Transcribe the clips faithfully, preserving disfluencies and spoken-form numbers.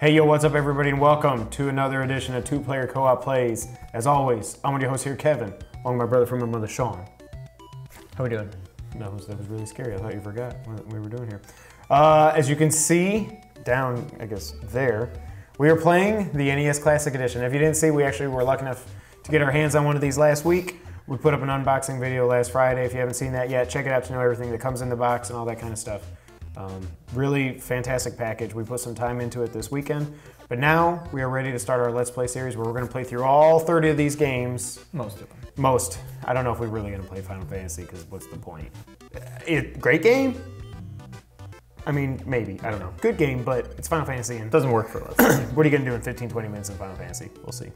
Hey yo, what's up everybody and welcome to another edition of Two Player Co-op Plays. As always, I'm one of your hosts here, Kevin, along with my brother from my mother, Sean. How we doing? That was, that was really scary. I thought you forgot what we were doing here. Uh, as you can see, down, I guess, there, we are playing the N E S Classic Edition. If you didn't see, we actually were lucky enough to get our hands on one of these last week. We put up an unboxing video last Friday. If you haven't seen that yet, check it out to know everything that comes in the box and all that kind of stuff. Um, really fantastic package. We put some time into it this weekend, but now we are ready to start our Let's Play series where we're going to play through all thirty of these games. Most of them. Most. I don't know if we're really going to play Final Fantasy because what's the point? It, great game? I mean, maybe. I don't know. Good game, but it's Final Fantasy and doesn't work for us. What are you going to do in fifteen, twenty minutes in Final Fantasy? We'll see.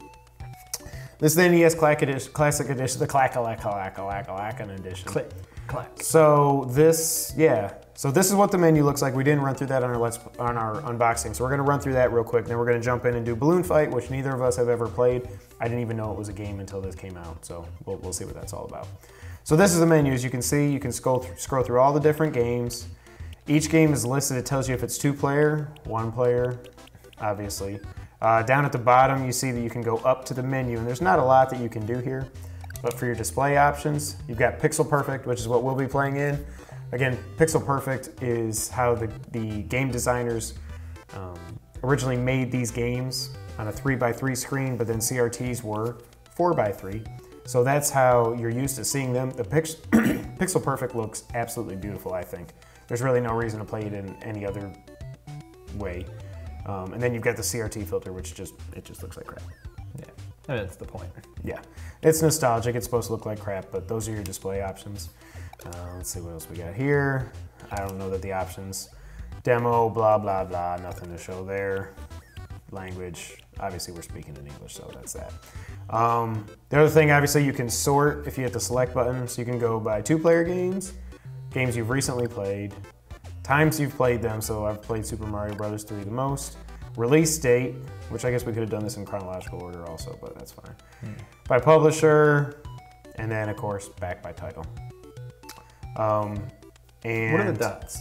This is the N E S Classic Edition, the Clack-a-lack-a-lack-a-lack-a-lack-an edition. Click. Clack. So this, yeah. So this is what the menu looks like. We didn't run through that on our let's on our unboxing, so we're gonna run through that real quick. Then we're gonna jump in and do Balloon Fight, which neither of us have ever played. I didn't even know it was a game until this came out, so we'll, we'll see what that's all about. So this is the menu. As you can see, you can scroll through, scroll through all the different games. Each game is listed. It tells you if it's two player, one player, obviously. Uh, down at the bottom, you see that you can go up to the menu, and there's not a lot that you can do here. But for your display options, you've got Pixel Perfect, which is what we'll be playing in. Again, Pixel Perfect is how the, the game designers um, originally made these games on a three by three screen, but then C R Ts were four by three. So that's how you're used to seeing them. The pix Pixel Perfect looks absolutely beautiful, I think. There's really no reason to play it in any other way. Um, and then you've got the C R T filter, which just, it just looks like crap. Yeah. And that's the point. Yeah. It's nostalgic. It's supposed to look like crap, but those are your display options. Uh, let's see what else we got here. I don't know that the options. Demo, blah, blah, blah. Nothing to show there. Language. Obviously, we're speaking in English, so that's that. Um, the other thing, obviously, you can sort if you hit the select button. So you can go by two-player games, games you've recently played, times you've played them. So I've played Super Mario Bros. three the most. Release date, which I guess we could have done this in chronological order also, but that's fine. Mm. By publisher, and then of course back by title. Um, and what are the dots?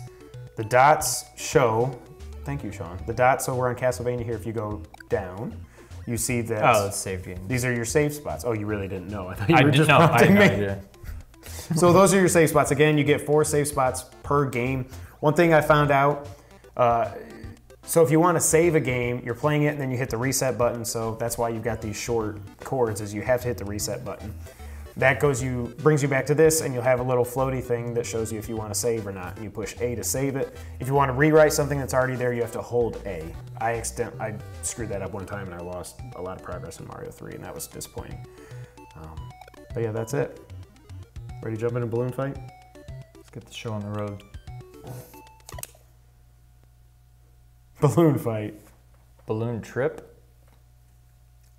The dots show. Thank you, Sean. The dots. So we're on Castlevania here. If you go down, you see that. Oh, it's saved games. These are your save spots. Oh, you really didn't know. I thought you I were just know. I had no idea. So those are your save spots. Again, you get four save spots per game. One thing I found out. Uh, So if you want to save a game, you're playing it and then you hit the reset button, so that's why you've got these short chords, is you have to hit the reset button. That goes you brings you back to this, and you'll have a little floaty thing that shows you if you want to save or not. You push A to save it. If you want to rewrite something that's already there, you have to hold A. I, extent, I screwed that up one time and I lost a lot of progress in Mario three, and that was disappointing. Um, but yeah, that's it. Ready to jump into Balloon Fight? Let's get the show on the road. Balloon Fight. Balloon Trip?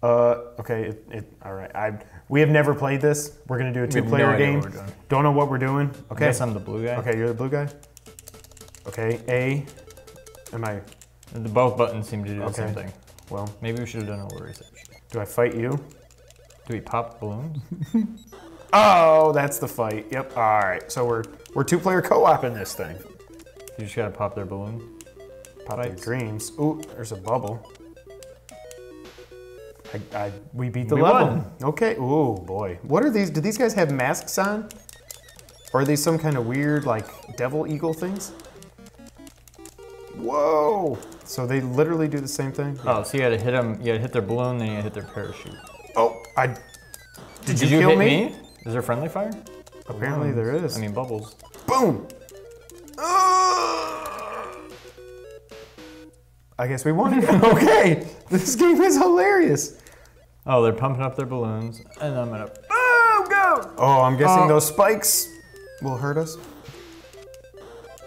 Uh, okay, it, it, all right. I, we have never played this. We're gonna do a two-player game. What we're doing. Don't know what we're doing. Okay. I guess I'm the blue guy. Okay, you're the blue guy? Okay, A, am I? The both buttons seem to do okay. the same thing. Well. Maybe we should've done a little research. Do I fight you? Do we pop balloons? Oh, that's the fight, yep. All right, so we're, we're two-player co-op in this thing. You just gotta pop their balloon. Pop their dreams. Ooh, there's a bubble. I, I, we beat the we level. Won. Okay, ooh, boy. What are these? Do these guys have masks on? Or are these some kind of weird, like, devil eagle things? Whoa! So they literally do the same thing? Yeah. Oh, so you gotta hit them, you gotta hit their balloon, then you gotta hit their parachute. Oh, I, did, did you, you kill hit me? me? Is there friendly fire? Apparently Balloons. there is. I mean, bubbles. Boom! I guess we won it. Okay, this game is hilarious. Oh, they're pumping up their balloons, and I'm gonna. Oh, go! Oh, I'm guessing oh. those spikes will hurt us.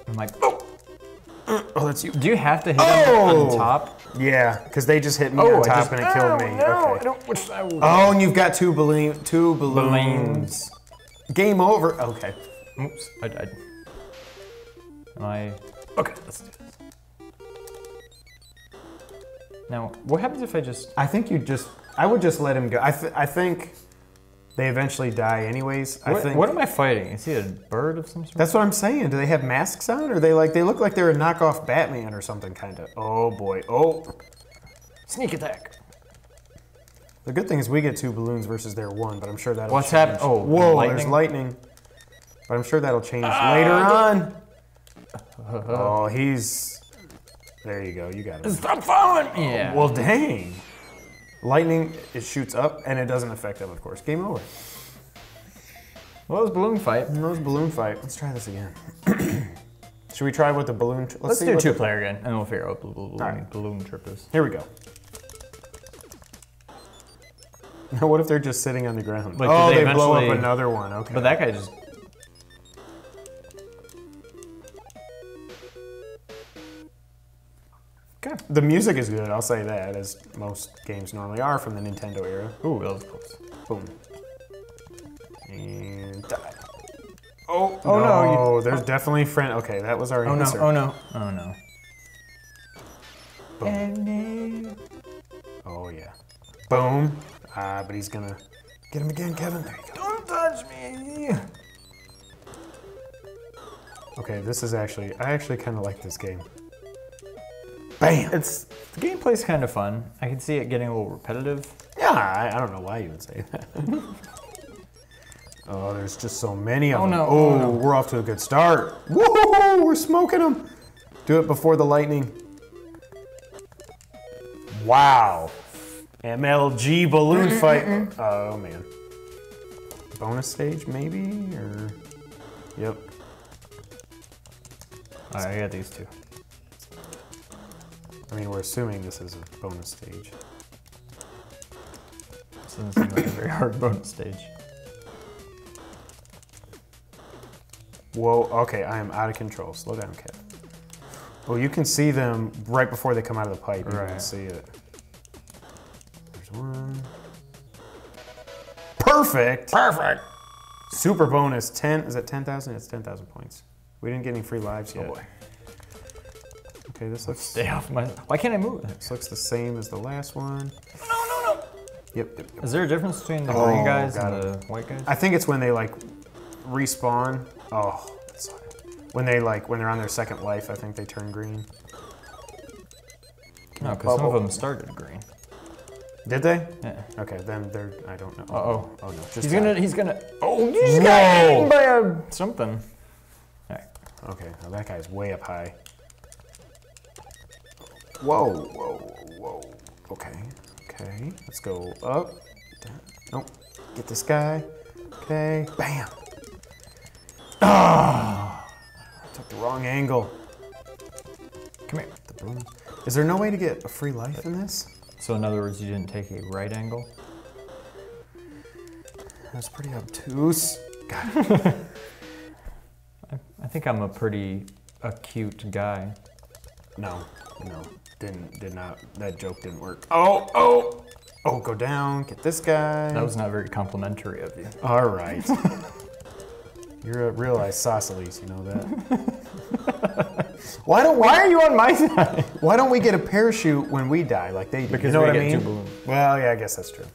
I'm like, oh, oh, that's you. Do you have to hit oh. them on the top? Yeah, because they just hit me oh, on top just, and it killed oh, me. No, okay. I don't, which I will oh, and you've got two balloon, two balloons. balloons. Game over. Okay. Oops, I died. Am I? Okay, let's do this. Now, what happens if I just... I think you just... I would just let him go. I, th I think they eventually die anyways. I what, think... What am I fighting? Is he a bird of some sort? That's what I'm saying. Do they have masks on? Or they like... They look like they're a knockoff Batman or something, kind of. Oh, boy. Oh. Sneak attack. The good thing is we get two balloons versus their one, but I'm sure that'll What's happening? Oh, whoa, lightning? There's lightning. But I'm sure that'll change ah, later on. Oh, he's... There you go, you got it. Stop following me! Yeah. Oh, well, dang. Lightning, it shoots up, and it doesn't affect them, of course. Game over. Well, it was balloon fight. It was balloon fight. Let's try this again. Should we try with the balloon? Let's, Let's see do two player again, and we'll figure out balloon, right. balloon trip is. Here we go. Now, what if they're just sitting on the ground? Like, oh, they, they blow up another one. Okay. But that guy just. Okay. The music is good. I'll say that, as most games normally are from the Nintendo era. Ooh, that was close. Boom. And die. Oh, oh no! no you, there's oh. definitely friend. Okay, that was our oh, answer. Oh no! Oh no! Oh no! Boom. Oh yeah! Boom! Ah, uh, but he's gonna get him again, Kevin. There you go. Don't touch me! Okay, this is actually. I actually kind of like this game. Bam! It's the gameplay's kind of fun. I can see it getting a little repetitive. Yeah, I, I don't know why you would say that. Oh, there's just so many of oh, them. No. Oh, oh no! We're off to a good start. Woohoo! We're smoking them. Do it before the lightning. Wow! M L G balloon fight. Oh man! Bonus stage maybe or? Yep. All right, I got these two. I mean, we're assuming this is a bonus stage. This doesn't seem like a very hard bonus stage. Whoa, okay, I am out of control. Slow down, Kev. Well, you can see them right before they come out of the pipe. Right. You can see it. There's one. Perfect! Perfect! Super bonus, ten, is that ten thousand? It's ten thousand points. We didn't get any free lives yet. Oh boy. Okay, this looks... Stay off my... Why can't I move? This looks the same as the last one. No, no, no! Yep, yep, yep. Is there a difference between the oh, green guys and the white guys? I think it's when they, like, respawn. Oh, that's hard. When they like when they're on their second life, I think they turn green. No, because some of them started green. Did they? Yeah. Okay, then they're I don't know. Uh oh. Oh no. Just he's gonna. He's gonna. Oh, you just got eaten by a something. All right. Okay. Now that guy's way up high. Whoa! Whoa! Whoa! Okay. Okay. Let's go up. Down. Nope. Get this guy. Okay. Bam. Oh, I took the wrong angle. Come here. The boom. Is there no way to get a free life in this? So in other words, you didn't take a right angle? That's pretty obtuse. God. I, I think I'm a pretty acute guy. No, no, didn't, did not, that joke didn't work. Oh, oh, oh, go down, get this guy. That was not very complimentary of you. All right. You're a real isosceles, you know that. why don't we, Why are you on my side? Why don't we get a parachute when we die, like they do? Because you know we what get I mean? Two balloons. Well, yeah, I guess that's true.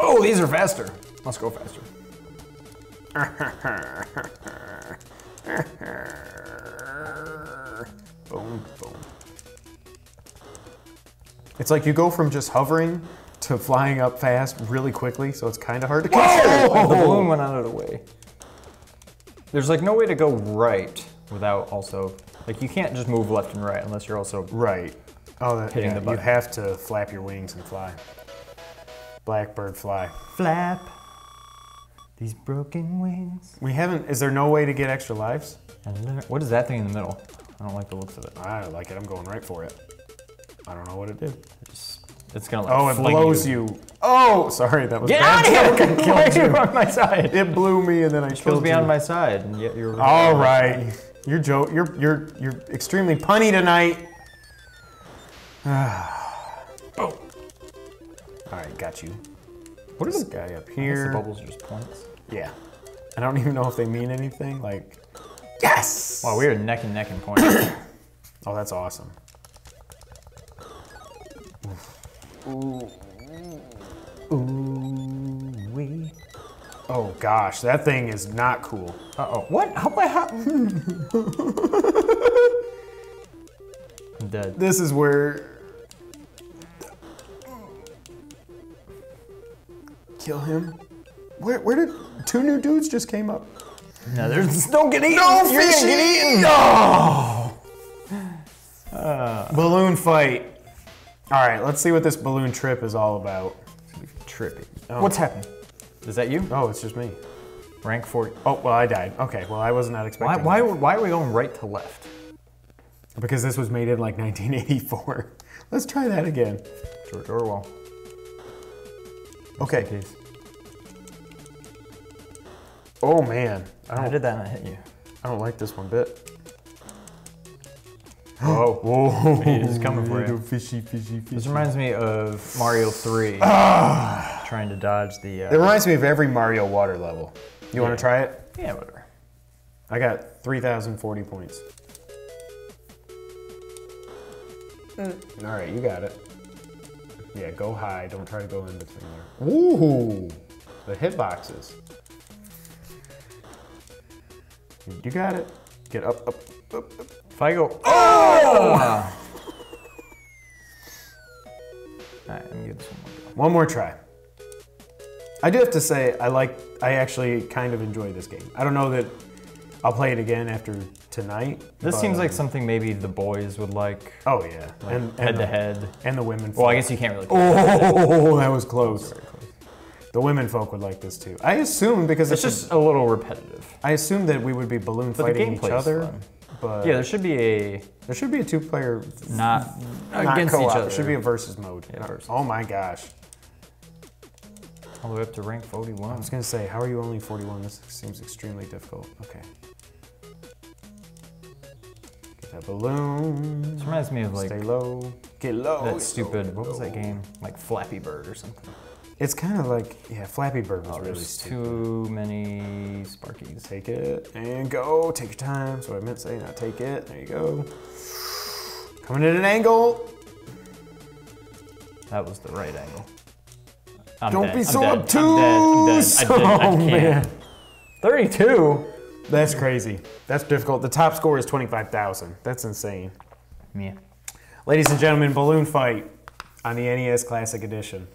Oh, these are faster. Let's go faster. Boom, boom. It's like you go from just hovering to flying up fast really quickly, so it's kind of hard to catch. Whoa! The balloon went out of the way. There's like no way to go right without also, like you can't just move left and right unless you're also right. Oh, that, hitting yeah, the button. You have to flap your wings and fly. Blackbird fly. Flap these broken wings. We haven't, is there no way to get extra lives? What is that thing in the middle? I don't like the looks of it. I don't like it, I'm going right for it. I don't know what it did. It's gonna like oh, it blows you. you. Oh, sorry, that was Get bad. Out of here! Why are you on my side? It blew me, and then I you're killed you. Supposed to be on my side, and yet you're. All right, you're Joe. You're you're you're extremely punny tonight. Boom. All right, got you. What is this guy up here? The bubbles are just points. Yeah, I don't even know if they mean anything. Like, yes. Wow, we are neck and neck in points. Oh, that's awesome. Ooh. Ooh wee. Oh gosh, that thing is not cool. Uh oh. What? How? how? I'm dead. This is where... Kill him. Where, where did... Two new dudes just came up. No, there's... Don't get eaten! No, you're fish gonna get eaten! No! Uh, balloon fight. Alright, let's see what this balloon trip is all about. Tripping. Oh. What's happened? Is that you? Oh, it's just me. Rank forty. Oh, well, I died. Okay, well, I was not expecting why, why, why are we going right to left? Because this was made in, like, nineteen eighty-four. Let's try that again. George Orwell. Okay. Please. Oh, man. I, don't, I did that and I hit you. I don't like this one bit. Oh, whoa. It's coming for you. Fishy, fishy, fishy. This reminds me of Mario three. Ah. Trying to dodge the... Uh, it reminds me of every Mario water level. You yeah. want to try it? Yeah, whatever. I got three thousand forty points. Mm. All right, you got it. Yeah, go high. Don't try to go in between there. Ooh, the hitboxes. You got it. Get up, up, up, up. If I go, oh! All right, let me give this one more try. One more try. I do have to say, I like, I actually kind of enjoy this game. I don't know that I'll play it again after tonight. This but, seems like um, something maybe the boys would like. Oh yeah, like and, and head the, to head, and the women. Folk. Well, I guess you can't really. Oh, that was close. That was very close. The women folk would like this too. I assume because it's, it's just a, a little repetitive. I assume that we would be balloon but fighting each other. Fun. But yeah, there should be a there should be a two player not, not against each other. There should be a versus mode. Yeah, versus. Oh my gosh! All the way up to rank forty-one. I was gonna say, how are you only forty-one? This seems extremely difficult. Okay. Get that balloon. This reminds me of like stay low, get low. That stupid. What was that game? Like Flappy Bird or something. It's kind of like, yeah, Flappy Bird was oh, really stupid. Too many Sparkies. Take it and go. Take your time. That's what I meant to say. Now take it. There you go. Coming at an angle. That was the right angle. I'm Don't dead. be so I'm obtuse. I'm dead. I'm dead. I'm dead. I'm dead. I'm dead. I can't. Man. thirty-two? That's crazy. That's difficult. The top score is twenty-five thousand. That's insane. Yeah. Ladies and gentlemen, Balloon Fight on the N E S Classic Edition.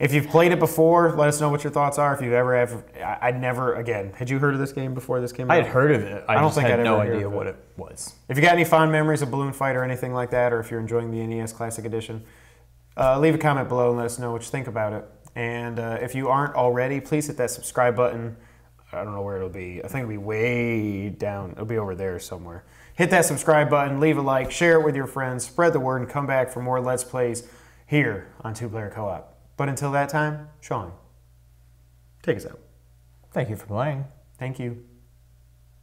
If you've played it before, let us know what your thoughts are. If you've ever, ever I, I never, again, had you heard of this game before this came out? I had heard of it. I, I don't think I'd no ever idea what it was. If you got any fond memories of Balloon Fight or anything like that, or if you're enjoying the N E S Classic Edition, uh, leave a comment below and let us know what you think about it. And uh, if you aren't already, please hit that subscribe button. I don't know where it'll be. I think it'll be way down. It'll be over there somewhere. Hit that subscribe button, leave a like, share it with your friends, spread the word, and come back for more Let's Plays here on Two Player Co-op. But until that time, Sean, take us out. Thank you for playing. Thank you.